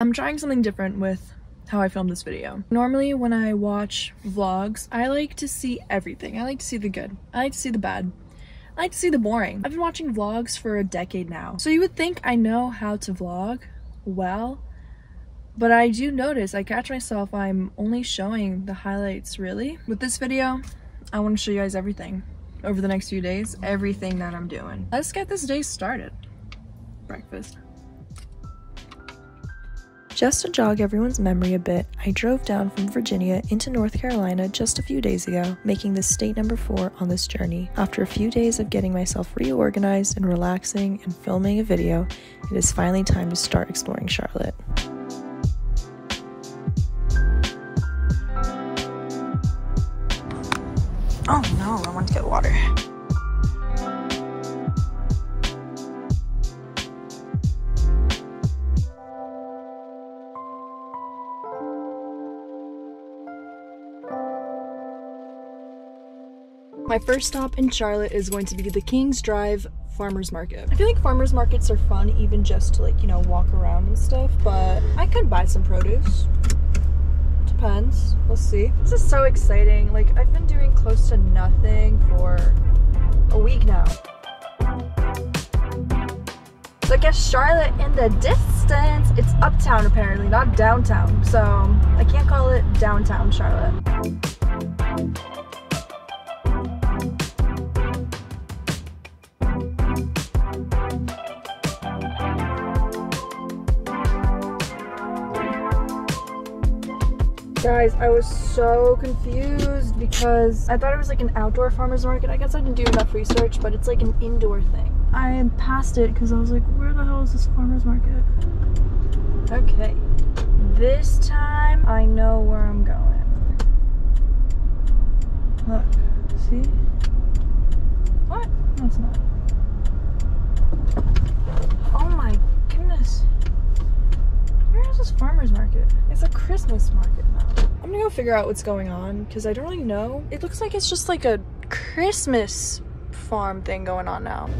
I'm trying something different with how I filmed this video. Normally when I watch vlogs, I like to see everything. I like to see the good. I like to see the bad. I like to see the boring. I've been watching vlogs for a decade now. So you would think I know how to vlog well, but I do notice, I catch myself, I'm only showing the highlights really. With this video, I want to show you guys everything over the next few days, everything that I'm doing. Let's get this day started. Breakfast. Just to jog everyone's memory a bit, I drove down from Virginia into North Carolina just a few days ago, making this state number 4 on this journey. After a few days of getting myself reorganized and relaxing and filming a video, it is finally time to start exploring Charlotte. Oh no, I want to get water. My first stop in Charlotte is going to be the Kings Drive Farmers Market. I feel like farmers markets are fun even just to like, you know, walk around and stuff, but I could buy some produce. Depends. We'll see. This is so exciting. Like, I've been doing close to nothing for a week now. Look at Charlotte in the distance. It's uptown apparently, not downtown. So I can't call it downtown Charlotte. Guys, I was so confused because I thought it was like an outdoor farmer's market. I guess I didn't do enough research, but it's like an indoor thing. I passed it because I was like, where the hell is this farmer's market? Okay. This time, I know where I'm going. Look, see? What? No, it's not. Oh my goodness. Where is this farmer's market? It's a Christmas market now. I'm gonna go figure out what's going on because I don't really know. It looks like it's just like a Christmas farm thing going on now.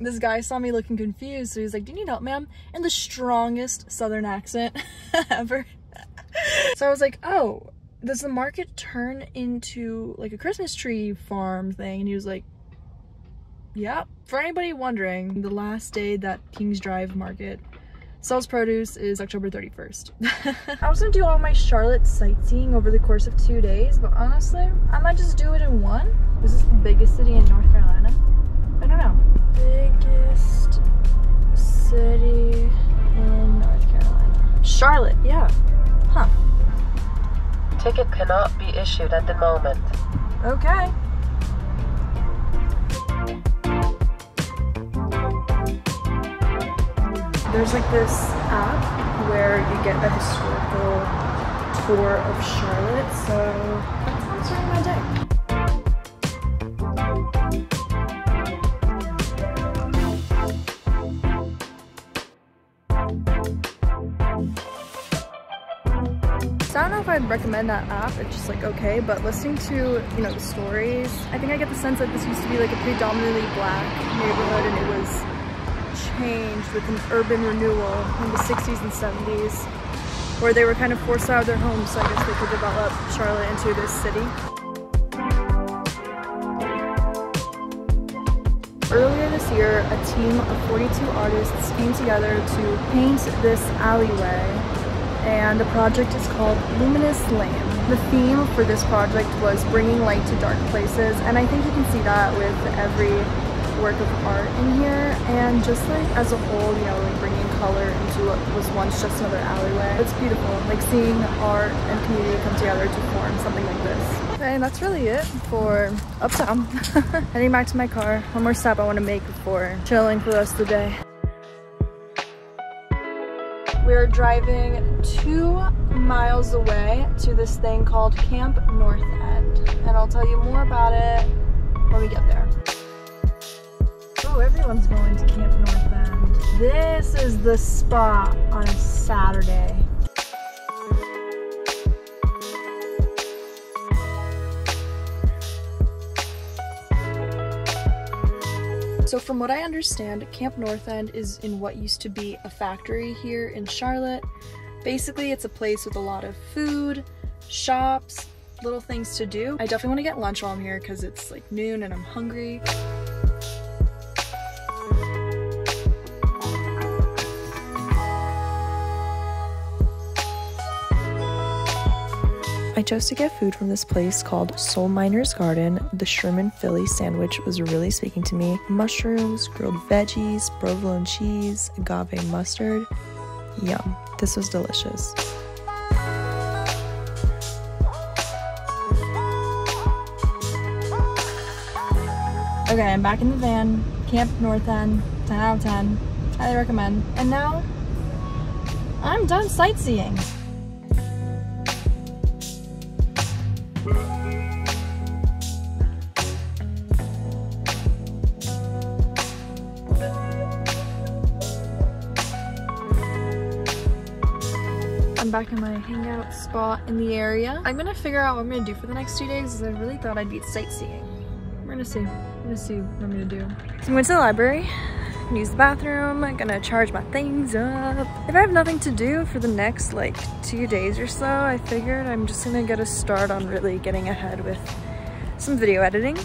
This guy saw me looking confused, so he's like, "Do you need help, ma'am?" In the strongest southern accent ever. So I was like, "Oh, does the market turn into like a Christmas tree farm thing?" And he was like, "Yep." For anybody wondering, the last day that Kings Drive Market sells produce is October 31st. I was gonna do all my Charlotte sightseeing over the course of 2 days, but honestly, I might just do it in one. Is this the biggest city in North Carolina? I don't know. Biggest city in North Carolina. Charlotte, yeah. Huh. Ticket cannot be issued at the moment. Okay. There's like this app where you get the historical tour of Charlotte, so that's starting my day. So I don't know if I'd recommend that app, it's just like okay, but listening to, you know, the stories, I think I get the sense that this used to be like a predominantly black neighborhood and it was changed with an urban renewal in the 60s and 70s where they were kind of forced out of their homes, so I guess they could develop Charlotte into this city. Earlier this year, a team of 42 artists came together to paint this alleyway, and the project is called Luminous Lane. The theme for this project was bringing light to dark places, and I think you can see that with every work of art in here, and just like as a whole, you know, like bringing color into what was once just another alleyway. It's beautiful, like seeing art and community come together to form something like this. Okay, and that's really it for uptown. Heading back to my car. One more stop I want to make before chilling for the rest of the day. We're driving 2 miles away to this thing called Camp North End, and I'll tell you more about it when we get there. Oh, everyone's going to Camp North End. This is the spot on a Saturday. So So from what I understand, Camp North End is in what used to be a factory here in Charlotte. Basically, it's a place with a lot of food, shops, little things to do. I definitely want to get lunch while I'm here because it's like noon and I'm hungry. I chose to get food from this place called Soul Miner's Garden. The Sherman Philly sandwich was really speaking to me. Mushrooms, grilled veggies, provolone cheese, agave mustard. Yum. This was delicious. Okay, I'm back in the van. Camp North End, 10 out of 10. Highly recommend. And now, I'm done sightseeing. I'm back in my hangout spot in the area. I'm gonna figure out what I'm gonna do for the next 2 days because I really thought I'd be sightseeing. We're gonna see. I'm gonna see what I'm gonna do. So I went to the library, use the bathroom. I'm gonna charge my things up. If I have nothing to do for the next like 2 days or so, I figured I'm just gonna get a start on really getting ahead with some video editing.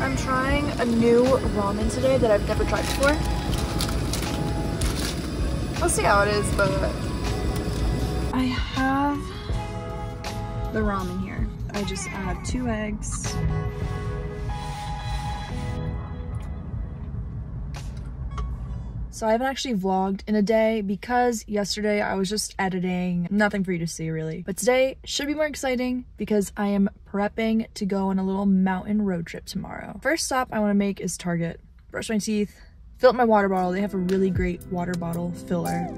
I'm trying a new ramen today that I've never tried before. We'll see how it is, but I have the ramen here. I just add 2 eggs. So I haven't actually vlogged in a day because yesterday I was just editing, nothing for you to see really. But today should be more exciting because I am prepping to go on a little mountain road trip tomorrow. First stop I want to make is Target. Brush my teeth, fill up my water bottle. They have a really great water bottle filler.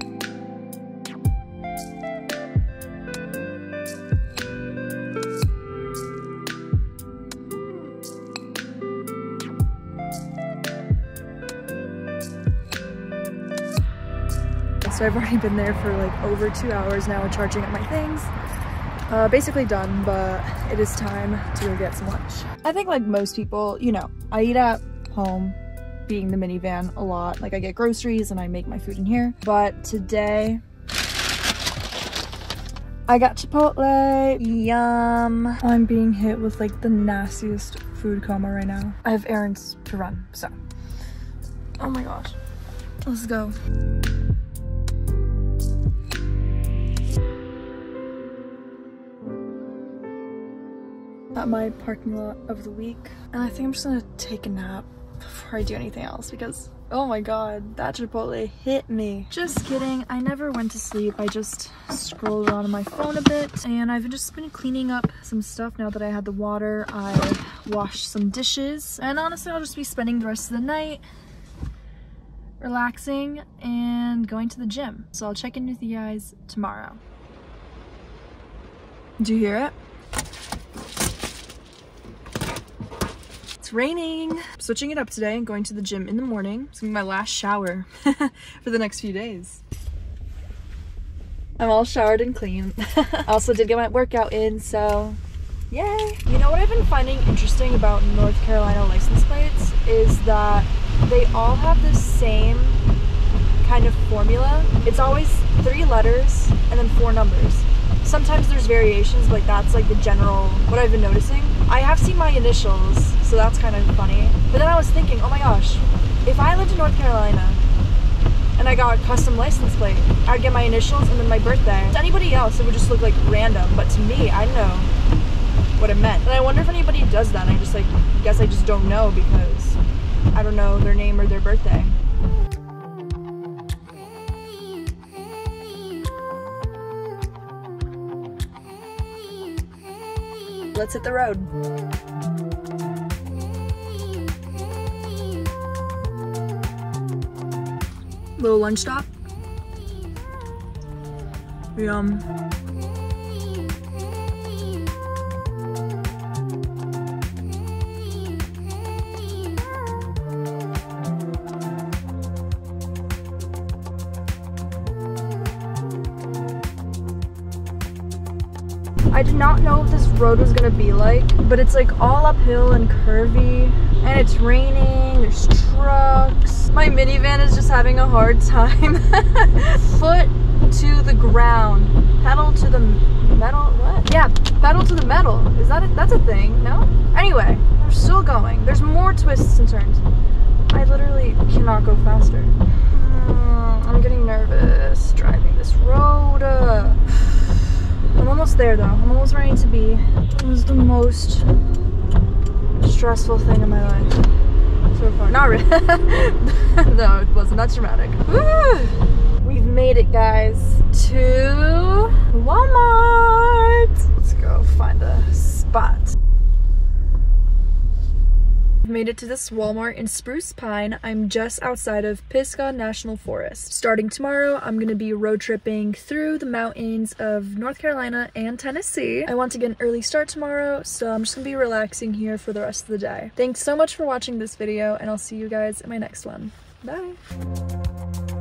So I've already been there for like over 2 hours now, charging up my things. Basically done, but it is time to go get some lunch. I think like most people, you know, I eat at home, being the minivan a lot. Like I get groceries and I make my food in here. But today, I got Chipotle. Yum. I'm being hit with like the nastiest food coma right now. I have errands to run, so. Oh my gosh. Let's go. At my parking lot of the week, and I think I'm just gonna take a nap before I do anything else because oh my god, that Chipotle hit me. Just kidding, I never went to sleep. I just scrolled on my phone a bit, and I've just been cleaning up some stuff. Now that I had the water, I washed some dishes, and honestly I'll just be spending the rest of the night relaxing and going to the gym. So I'll check in with you guys tomorrow. Do you hear it? It's raining. I'm switching it up today and going to the gym in the morning. It's gonna be my last shower for the next few days. I'm all showered and clean. I also did get my workout in, so yay. You know what I've been finding interesting about North Carolina license plates is that they all have the same kind of formula. It's always 3 letters and then 4 numbers. Sometimes there's variations, but like that's like the general what I've been noticing. I have seen my initials, so that's kind of funny. But then I was thinking, oh my gosh, if I lived in North Carolina and I got a custom license plate, I'd get my initials and then my birthday. To anybody else, it would just look like random, but to me, I know what it meant. And I wonder if anybody does that. I just like guess I just don't know because I don't know their name or their birthday. Let's hit the road. Little lunch stop. Yum. I did not know what this road was gonna be like, but it's like all uphill and curvy, and it's raining, there's trucks. My minivan is just having a hard time. Foot to the ground, pedal to the metal, what? Yeah, pedal to the metal. Is that, that's a thing, no? Anyway, we're still going. There's more twists and turns. I literally cannot go faster. I'm getting nervous driving this road. I'm almost there though. I'm almost ready to be. It was the most stressful thing in my life so far. Not really. No, it wasn't that dramatic. Woo! We've made it, guys, to Walmart. Let's go find a spot. Made it to this Walmart in Spruce Pine. I'm just outside of Pisgah National Forest. Starting tomorrow, I'm gonna be road tripping through the mountains of North Carolina and Tennessee. I want to get an early start tomorrow, so I'm just gonna be relaxing here for the rest of the day. Thanks so much for watching this video, and I'll see you guys in my next one. Bye!